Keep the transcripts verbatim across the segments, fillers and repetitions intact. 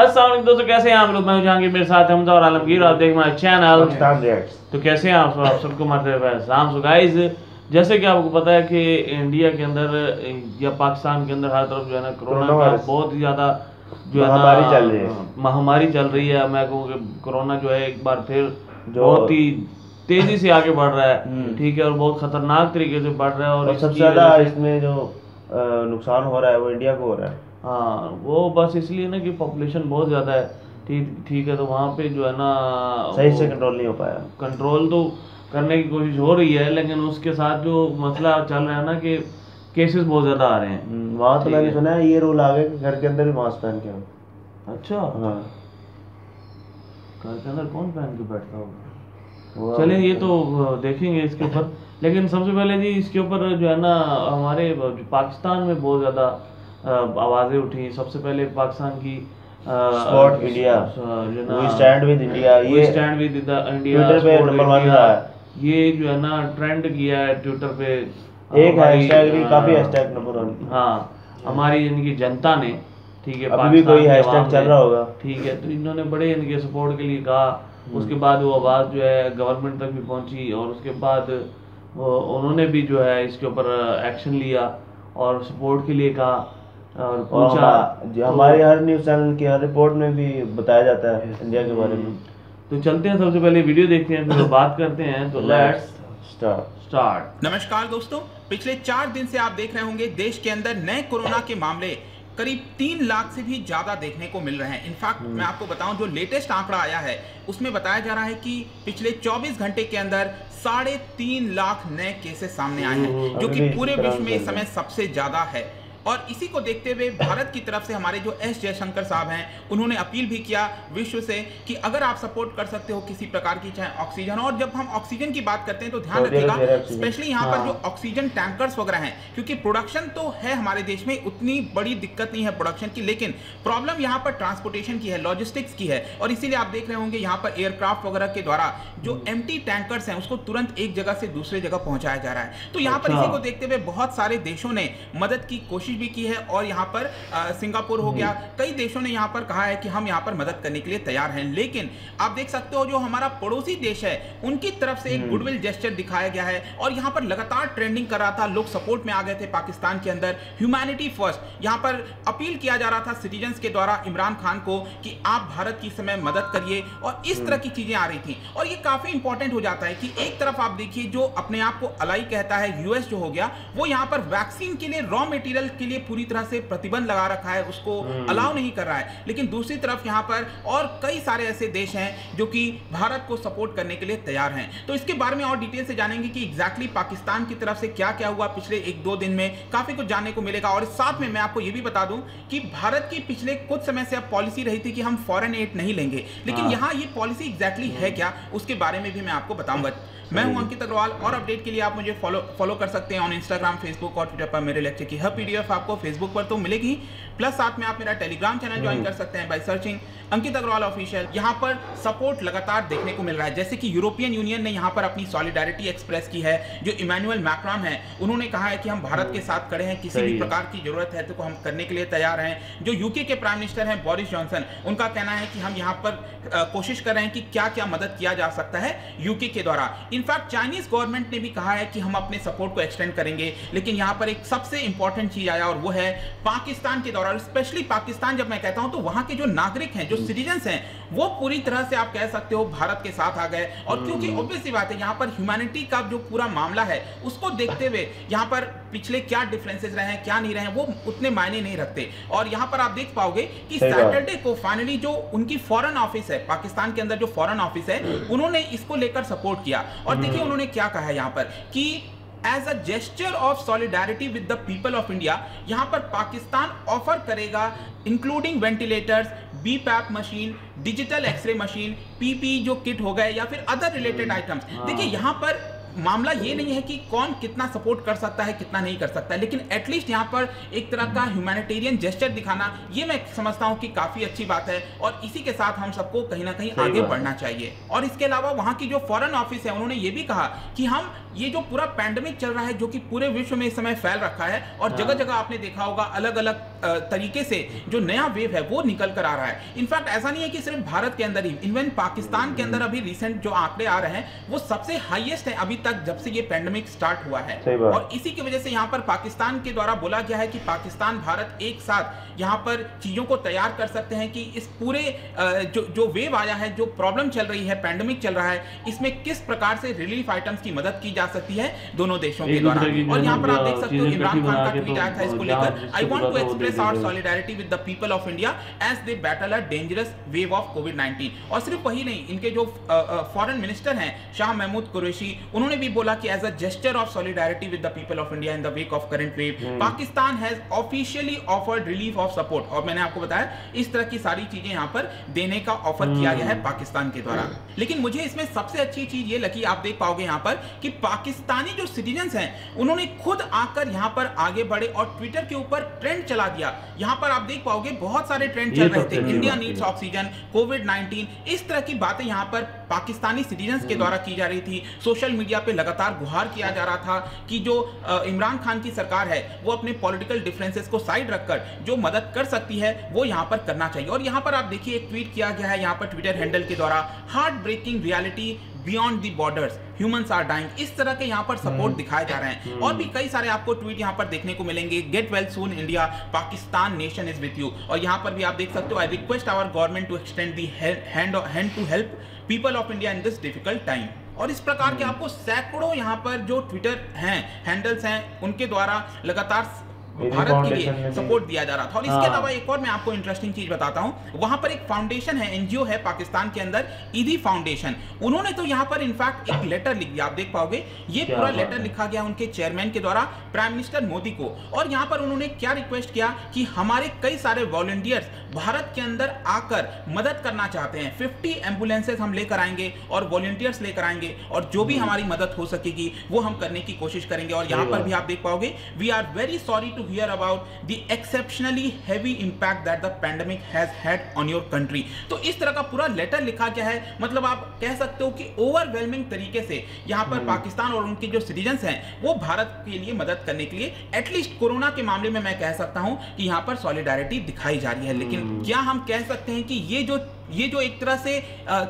अस्सलाम दोस्तों, कैसे हैं आप लोग? मैं जहांगीर, मेरे साथ हमजा और आलमगीर, आप देख माय चैनल स्टार जेट। तो कैसे हैं आप आप सबको मर्हबा सलाम। सो गाइस, जैसे कि आपको पता है कि इंडिया के अंदर या पाकिस्तान के अंदर हर तरफ जो है ना कोरोना का बहुत ही ज़्यादा जो है महामारी चल रही है महामारी चल रही है मैं कहूँ कि कोरोना जो है एक बार फिर बहुत ही तेजी से आगे बढ़ रहा है, ठीक है, और बहुत खतरनाक तरीके से बढ़ रहा है। और सबसे ज़्यादा इसमें जो नुकसान हो रहा है वो इंडिया को हो रहा है। हाँ, वो बस इसलिए ना कि पॉपुलेशन बहुत ज़्यादा है, ठीक ठीक है, तो वहाँ पे जो है ना सही से कंट्रोल नहीं हो पाया। कंट्रोल तो करने की कोशिश हो रही है, लेकिन उसके साथ जो मसला चल रहा है ना कि केसेस बहुत ज़्यादा आ रहे हैं। वहाँ तो मैंने सुना है ये रूल आ गया कि घर के अंदर भी मास्क पहन के आओ। अच्छा, हाँ, घर के अंदर कौन पहन के बैठता होगा? चलिए, ये तो देखेंगे इसके ऊपर। लेकिन सबसे पहले जी इसके ऊपर जो है ना हमारे पाकिस्तान में बहुत ज़्यादा आवाज़ें उठी। सबसे पहले पाकिस्तान की support India, we stand with India, ये स्टैंड विद इंडिया ट्विटर पे नंबर वन रहा है। ये जो है ना ट्रेंड किया है ट्विटर पे, एक हैशटैग भी काफ़ी हैशटैग नंबर वन। हाँ, हमारी यानी कि जनता ने, ठीक है, अभी भी कोई हैशटैग चल रहा होगा, ठीक है, तो इन्होंने बड़े यानी कि सपोर्ट के लिए कहा। उसके बाद वो आवाज़ जो है गवर्नमेंट तक भी पहुंची और उसके बाद वो उन्होंने भी जो है इसके ऊपर एक्शन लिया और सपोर्ट के लिए कहा और पूछा। हमारे हर न्यूज़ चैनल की हर रिपोर्ट में भी बताया जाता है इंडिया के बारे में। तो चलते हैं, सबसे पहले वीडियो देखते हैं, फिर बात करते हैं। तो लेट्स स्टार्ट। नमस्कार दोस्तों, पिछले चार दिन से आप देख रहे होंगे देश के अंदर नए कोरोना के मामले करीब तीन लाख से भी ज़्यादा देखने को मिल रहे हैं। इनफैक्ट मैं आपको बताऊं, जो लेटेस्ट आंकड़ा आया है उसमें बताया जा रहा है कि पिछले चौबीस घंटे के अंदर साढ़े तीन लाख नए केसेस सामने आए हैं, जो कि पूरे विश्व में इस समय सबसे ज़्यादा है। और इसी को देखते हुए भारत की तरफ से हमारे जो एस जयशंकर साहब हैं, उन्होंने अपील भी किया विश्व से कि अगर आप सपोर्ट कर सकते हो किसी प्रकार की, चाहे ऑक्सीजन। और जब हम ऑक्सीजन की बात करते हैं तो ध्यान रखिएगा, स्पेशली यहाँ पर जो ऑक्सीजन टैंकर्स वगैरह हैं, क्योंकि प्रोडक्शन तो है हमारे देश में, उतनी बड़ी दिक्कत नहीं है प्रोडक्शन की, लेकिन प्रॉब्लम यहाँ पर ट्रांसपोर्टेशन की है, लॉजिस्टिक्स की है। और इसीलिए आप देख रहे होंगे यहाँ पर एयरक्राफ्ट वगैरह के द्वारा जो एम्प्टी टैंकर्स हैं उसको तुरंत एक जगह से दूसरे जगह पहुँचाया जा रहा है। तो यहाँ पर इसी को देखते हुए बहुत सारे देशों ने मदद की कोशिश भी की है। और यहाँ पर सिंगापुर हो गया, कई देशों ने यहाँ पर कहा है कि हम यहाँ पर मदद करने के लिए तैयार हैं। लेकिन आप देख सकते हो जो हमारा पड़ोसी देश है उनकी तरफ से एक गुडविल जेस्चर दिखाया गया है। और यहाँ पर लगातार ट्रेंडिंग कर रहा था, लोग सपोर्ट में आ गए थे। पाकिस्तान के अंदर ह्यूमैनिटी फर्स्ट, यहाँ पर अपील किया जा रहा था सिटीजन्स के द्वारा इमरान खान को कि आप भारत की समय मदद करिए, और इस तरह की चीजें आ रही थी। और ये काफी इंपॉर्टेंट हो जाता है कि एक तरफ आप देखिए जो अपने आप को अलाई कहता है यूएस जो हो गया, वो यहाँ पर वैक्सीन के लिए रॉ मेटीरियल के लिए पूरी तरह से प्रतिबंध लगा रखा है, उसको अलाउ नहीं कर रहा है। लेकिन दूसरी तरफ यहाँ पर और कई सारे ऐसे देश हैं जो कि भारत को सपोर्ट करने के लिए तैयार हैं। तो इसके बारे में और डिटेल से जानेंगे कि एग्जैक्टली पाकिस्तान की तरफ से क्या क्या हुआ पिछले एक दो दिन में, काफी कुछ जानने को मिलेगा। और साथ में मैं आपको यह भी बता दूं कि भारत की पिछले कुछ समय से अब पॉलिसी रही थी कि हम फॉरेन एड नहीं लेंगे, लेकिन यहाँ ये पॉलिसी एग्जैक्टली है क्या उसके बारे में भी मैं आपको बताऊंगा। मैं हूं अंकित अग्रवाल, और अपडेट के लिए आप मुझे फॉलो फॉलो कर सकते हैं ऑन इंस्टाग्राम, फेसबुक और ट्विटर पर। मेरे लेक्चर की हर पीडीएफ आपको फेसबुक पर तो मिलेगी, प्लस साथ में आप मेरा टेलीग्राम चैनल ज्वाइन कर सकते हैं by searching Ankit Agrawal official. यहाँ पर सपोर्ट लगातार देखने को मिल रहा है, जैसे कि यूरोपियन यूनियन ने यहाँ पर अपनी सॉलिडारिटी एक्सप्रेस की है। जो इमैनुअल मैक्रॉन है उन्होंने कहा है कि हम भारत के साथ खड़े हैं, किसी भी प्रकार की जरूरत है तो हम करने के लिए तैयार हैं। जो यूके के प्राइम मिनिस्टर हैं बोरिस जॉनसन, उनका कहना है कि हम यहाँ पर कोशिश कर रहे हैं कि क्या क्या मदद किया जा सकता है यूके के द्वारा। इनफैक्ट चाइनीज गवर्नमेंट ने भी कहा है कि हम अपने सपोर्ट को एक्सटेंड करेंगे। लेकिन यहाँ पर एक सबसे इंपॉर्टेंट चीज आया, और वो है पाकिस्तान के दौरान, स्पेशली पाकिस्तान जब मैं कहता हूं तो वहां के जो नागरिक हैं, जो सिटीजन्स हैं, वो पूरी तरह से आप कह सकते हो भारत के साथ आ गए। और क्योंकि ऑब्वियस सी बात है यहाँ पर ह्यूमैनिटी का जो पूरा मामला है उसको देखते हुए यहाँ पर पिछले क्या डिफरेंसेस रहे हैं क्या नहीं रहे हैं वो उतने मायने नहीं रखते। और यहाँ पर आप देख पाओगे कि सैटरडे को फाइनली जो उनकी फॉरेन ऑफिस है, पाकिस्तान के अंदर जो फॉरेन ऑफिस है, उन्होंने इसको लेकर सपोर्ट किया। और देखिए उन्होंने क्या कहा है यहाँ पर कि as a gesture of solidarity with the people of India, यहाँ पर पाकिस्तान ऑफर करेगा including ventilators, BiPAP machine, digital x ray machine, PP जो किट हो गए, या फिर अदर रिलेटेड आइटम्स। देखिए यहाँ पर मामला ये नहीं है कि कौन कितना सपोर्ट कर सकता है कितना नहीं कर सकता है, लेकिन एटलीस्ट यहाँ पर एक तरह का ह्यूमैनिटेरियन जेस्चर दिखाना ये मैं समझता हूँ कि काफ़ी अच्छी बात है। और इसी के साथ हम सबको कहीं ना कहीं आगे बढ़ना चाहिए। और इसके अलावा वहाँ की जो फॉरेन ऑफिस है उन्होंने ये भी कहा कि हम ये जो पूरा पैंडेमिक चल रहा है जो कि पूरे विश्व में इस समय फैल रखा है और जगह जगह आपने देखा होगा अलग अलग तरीके से जो नया वेव है वो निकल कर आ रहा है। इनफैक्ट ऐसा नहीं है कि सिर्फ भारत के अंदर ही, इवन पाकिस्तान के अंदर अभी रिसेंट जो आंकड़े आ रहे हैं वो सबसे हाईएस्ट है अभी तक जब से ये पैंडेमिक स्टार्ट हुआ है। और इसी की वजह से यहाँ पर पाकिस्तान के द्वारा बोला गया है कि पाकिस्तान भारत एक साथ यहाँ पर चीजों को तैयार कर सकते हैं कि इस पूरे जो जो वेव आया है, जो प्रॉब्लम चल रही है, पैंडेमिक चल रहा है, इसमें किस प्रकार से रिलीफ आइटम्स की मदद की जा सकती है दोनों देशों के द्वारा। और यहाँ पर आप देख सकते हो इमरान खान का ट्वीट आया था इसको लेकर, I want to express our solidarity with the people of India as they battle a dangerous wave of COVID nineteen. और सिर्फ वही नहीं, इनके जो फॉरेन मिनिस्टर हैं शाह महमूद कुरैशी, उन्होंने भी बोला कि as a gesture of solidarity with the people of India in the wake of current wave Pakistan has officially offered relief of support. और मैंने आपको बताया इस तरह की सारी चीजें यहाँ पर देने का ऑफर किया गया है पाकिस्तान के द्वारा। लेकिन मुझे इसमें सबसे अच्छी चीज ये लगी, आप देख पाओगे यहाँ पर कि पाकिस्तानी जो सिटीजन्स हैं उन्होंने खुद आकर यहाँ पर आगे बढ़े और ट्विटर के ऊपर ट्रेंड चला दिया। यहाँ पर आप देख पाओगे बहुत सारे ट्रेंड चल रहे थे, India needs oxygen, COVID nineteen, इस तरह की बातें यहाँ पर पाकिस्तानी सिटीजन्स के द्वारा की जा रही थी। सोशल मीडिया पे लगातार गुहार किया जा रहा था कि जो इमरान खान की सरकार है वो अपने पॉलिटिकल डिफरेंसेस को साइड रखकर जो मदद कर सकती है वो यहाँ पर करना चाहिए। और यहाँ पर आप देखिए एक ट्वीट किया गया है यहाँ पर ट्विटर हैंडल के द्वारा, heart breaking reality beyond the borders, humans are dying, इस तरह के यहाँ पर सपोर्ट दिखाए जा रहे हैं। और भी कई सारे आपको ट्वीट यहाँ पर देखने को मिलेंगे, get well soon India, Pakistan nation is with you. और यहाँ पर भी आप देख सकते हो, I request our government to extend the hand hand to help people of India in this difficult time. और इस प्रकार के आपको सैकड़ों यहाँ पर जो ट्विटर हैं हैंडल्स हैं उनके द्वारा लगातार भारत के लिए सपोर्ट दिया जा रहा था। और इसके अलावा एक और मैं आपको इंटरेस्टिंग चीज बताता हूं, वहां पर एक फाउंडेशन है, एनजीओ है पाकिस्तान के अंदर, इधी फाउंडेशन, उन्होंने तो यहां पर इनफैक्ट एक लेटर लिख दिया। आप देख पाओगे ये पूरा लेटर लिखा गया उनके चेयरमैन के द्वारा प्राइम मिनिस्टर मोदी को। और यहां पर उन्होंने क्या रिक्वेस्ट किया कि हमारे कई सारे वॉलंटियर्स भारत के अंदर आकर मदद करना चाहते हैं, फिफ्टी एम्बुलेंसेज हम लेकर आएंगे और वॉलंटियर्स लेकर आएंगे और जो भी हमारी मदद हो सकेगी वो हम करने की कोशिश करेंगे। और यहाँ पर भी आप देख पाओगे, we are very sorry to hear about the exceptionally heavy impact that the pandemic has had on your country. तो इस तरह का पूरा लेटर लिखा गया है, मतलब आप कह सकते हो कि overwhelming तरीके से यहाँ पर पाकिस्तान और उनके जो citizens हैं वो भारत के लिए मदद करने के लिए at least कोरोना के मामले में मैं कह सकता हूँ कि यहाँ पर solidarity दिखाई जा रही है। लेकिन क्या हम कह सकते हैं कि ये जो ये जो एक तरह से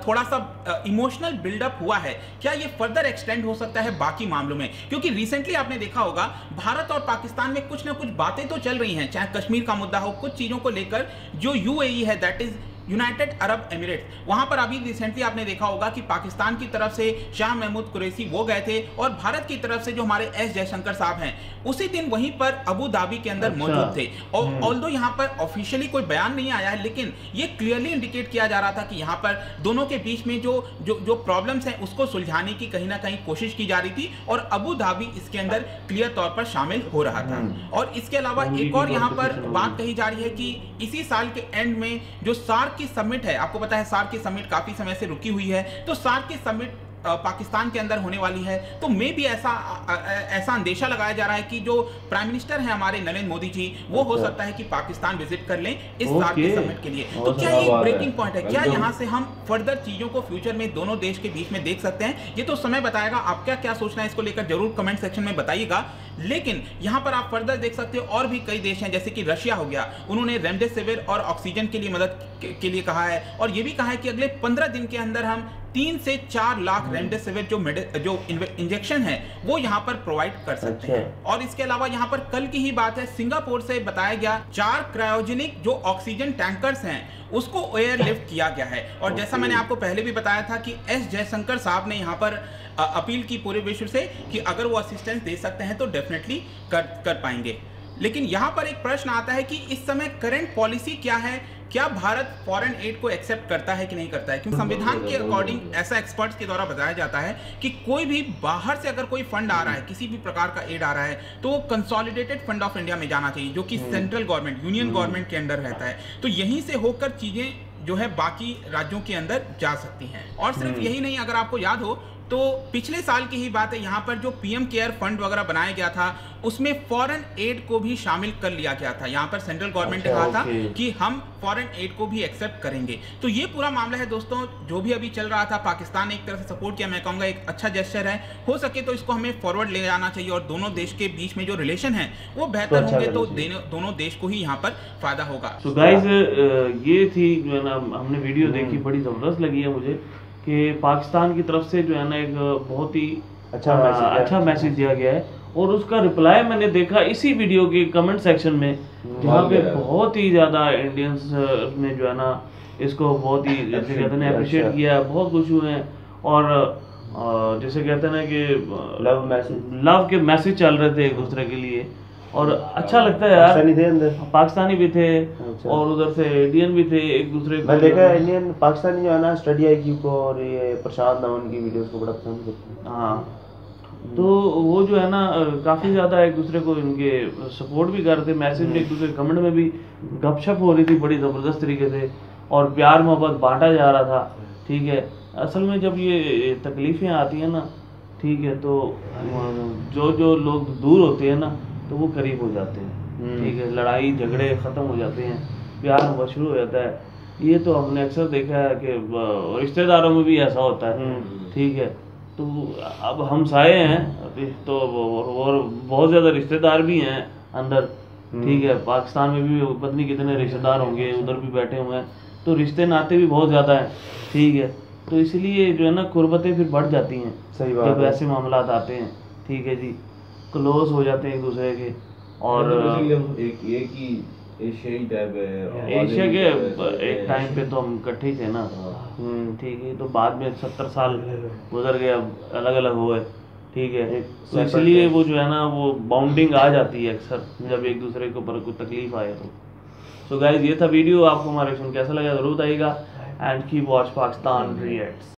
थोड़ा सा इमोशनल बिल्डअप हुआ है, क्या ये फर्दर एक्सटेंड हो सकता है बाकी मामलों में? क्योंकि रिसेंटली आपने देखा होगा भारत और पाकिस्तान में कुछ ना कुछ बातें तो चल रही हैं, चाहे कश्मीर का मुद्दा हो, कुछ चीज़ों को लेकर जो यूएई है, that is United Arab Emirates, वहां पर अभी रिसेंटली आपने देखा होगा कि पाकिस्तान की तरफ से शाह महमूद कुरैशी वो गए थे और भारत की तरफ से जो हमारे एस जयशंकर साहब हैं उसी दिन वहीं पर अबू धाबी के अंदर अच्छा। मौजूद थे। और ऑल्दो यहां पर ऑफिशियली कोई बयान नहीं आया है, लेकिन ये क्लियरली इंडिकेट किया जा रहा था कि यहाँ पर दोनों के बीच में जो जो, जो प्रॉब्लम्स हैं उसको सुलझाने की कहीं ना कहीं कोशिश की जा रही थी और अबू धाबी इसके अंदर क्लियर तौर पर शामिल हो रहा था। और इसके अलावा एक और यहाँ पर बात कही जा रही है कि इसी साल के एंड में जो सार्क की समिट है, आपको पता है सार्क की समिट काफी समय से रुकी हुई है, तो सार्क की समिट पाकिस्तान के अंदर होने वाली है। तो मे भी ऐसा ऐसा अंदेशा लगाया जा रहा है कि जो प्राइम मिनिस्टर हैं हमारे नरेंद्र मोदी जी वो हो सकता है कि पाकिस्तान विजिट कर लें इस साल के समिट के लिए। तो क्या ये ब्रेकिंग पॉइंट है? क्या यहाँ से हम फर्दर चीजों को फ्यूचर में दोनों देश के बीच में देख सकते हैं? ये तो समय बताएगा। आपका क्या सोचना है इसको लेकर जरूर कमेंट सेक्शन में बताइएगा। लेकिन यहाँ पर आप फर्दर देख सकते हो और भी कई देश हैं, जैसे कि रशिया हो गया, उन्होंने रेमडेसिविर और ऑक्सीजन के लिए मदद के लिए कहा है और ये भी कहा है कि अगले पंद्रह दिन के अंदर हम तीन से चार लाख रेमडेसिविर जो जो इंजेक्शन है वो यहाँ पर प्रोवाइड कर सकते हैं। और इसके अलावा यहाँ पर कल की ही बात है, सिंगापुर से बताया गया चार क्रायोजेनिक जो ऑक्सीजन टैंकर्स हैं उसको एयरलिफ्ट किया गया है। और जैसा मैंने आपको पहले भी बताया था कि एस जयशंकर साहब ने यहाँ पर अपील की पूरे विश्व से कि अगर वो असिस्टेंस दे सकते हैं तो डेफिनेटली कर कर पाएंगे। लेकिन यहाँ पर एक प्रश्न आता है कि इस समय करंट पॉलिसी क्या है, क्या भारत फॉरेन एड को एक्सेप्ट करता है कि नहीं करता है? क्योंकि संविधान के अकॉर्डिंग ऐसा एक्सपर्ट्स के द्वारा बताया जाता है कि कोई भी बाहर से अगर कोई फंड आ रहा है, किसी भी प्रकार का एड आ रहा है, तो कंसोलिडेटेड फंड ऑफ इंडिया में जाना चाहिए जो कि सेंट्रल गवर्नमेंट, यूनियन गवर्नमेंट के अंडर रहता है। तो यहीं से होकर चीजें जो है बाकी राज्यों के अंदर जा सकती हैं। और सिर्फ यही नहीं, अगर आपको याद हो तो पिछले साल की ही बात है, यहाँ पर जो पीएम केयर फंड वगैरह बनाया गया था उसमें फॉरेन एड को भी शामिल कर लिया गया था। यहाँ पर सेंट्रल गवर्नमेंट ने कहा था कि हम फॉरेन एड को भी एक्सेप्ट करेंगे। तो ये पूरा मामला है दोस्तों, जो भी अभी चल रहा था पाकिस्तान ने एक तरह से सपोर्ट किया, मैं कहूँगा एक अच्छा जेस्चर है। हो सके तो इसको हमें फॉरवर्ड ले जाना चाहिए और दोनों देश के बीच में जो रिलेशन है वो बेहतर होंगे तो दोनों देश को ही यहाँ पर फायदा होगा। तो गाइस ये थी जो है ना, हमने वीडियो देखी, बड़ी जबरदस्त लगी है मुझे कि पाकिस्तान की तरफ से जो है ना एक बहुत ही अच्छा आ, मैसेज अच्छा मैसेज दिया गया है। और उसका रिप्लाई मैंने देखा इसी वीडियो के कमेंट सेक्शन में, जहाँ पे बहुत ही ज़्यादा इंडियंस ने जो है ना इसको बहुत ही जैसे कहते हैं अप्रिशिएट किया, बहुत खुश हुए हैं। और आ, जैसे कहते हैं ना कि लव मैसेज लव के मैसेज चल रहे थे एक दूसरे के लिए, और अच्छा लगता है यार। पाकिस्तानी भी थे और उधर से इंडियन भी थे, एक दूसरे को देखा। इंडियन पाकिस्तानी जो है ना स्टडी आई क्यू को और ये प्रसाद धवन की वीडियोस को बड़ा पसंद करते हैं। हाँ, तो वो जो है ना काफ़ी ज़्यादा एक दूसरे को इनके सपोर्ट भी करते, मैसेज में एक दूसरे कमेंट में भी गपशप हो रही थी बड़ी ज़बरदस्त तरीके से, और प्यार मोहब्बत बांटा जा रहा था। ठीक है, असल में जब ये तकलीफ़ें आती हैं ना, ठीक है, तो जो जो लोग दूर होते हैं ना तो वो करीब हो जाते हैं। ठीक है, लड़ाई झगड़े ख़त्म हो जाते हैं, प्यार मोहब्बत शुरू हो जाता है। ये तो हमने अक्सर देखा है कि रिश्तेदारों में भी ऐसा होता है। ठीक है, तो अब हम साए हैं तो और बहुत ज़्यादा रिश्तेदार भी हैं अंदर। ठीक है, पाकिस्तान में भी पत्नी कितने रिश्तेदार होंगे, उधर भी बैठे हुए हैं, तो रिश्ते नाते भी बहुत ज़्यादा हैं। ठीक है, तो इसलिए जो है ना कुर्बतें फिर बढ़ जाती हैं। सही बात, जब ऐसे मामला आते हैं, ठीक है जी, क्लोज हो जाते हैं एक दूसरे के। और एक एक ही एशियाई टाइप है, एशिया के एक टाइम पे तो हम इकट्ठे थे ना। ठीक है, तो बाद में सत्तर साल गुजर गए, अब अलग अलग हुए। ठीक है, तो इसलिए वो जो है ना वो बाउंडिंग आ जाती है अक्सर जब एक दूसरे के ऊपर कोई तकलीफ आए तो। सो गाइज ये था वीडियो, आपको हमारा रिएक्शन कैसा लगा जरूर बताइएगा। And keep watch Pakistan reacts.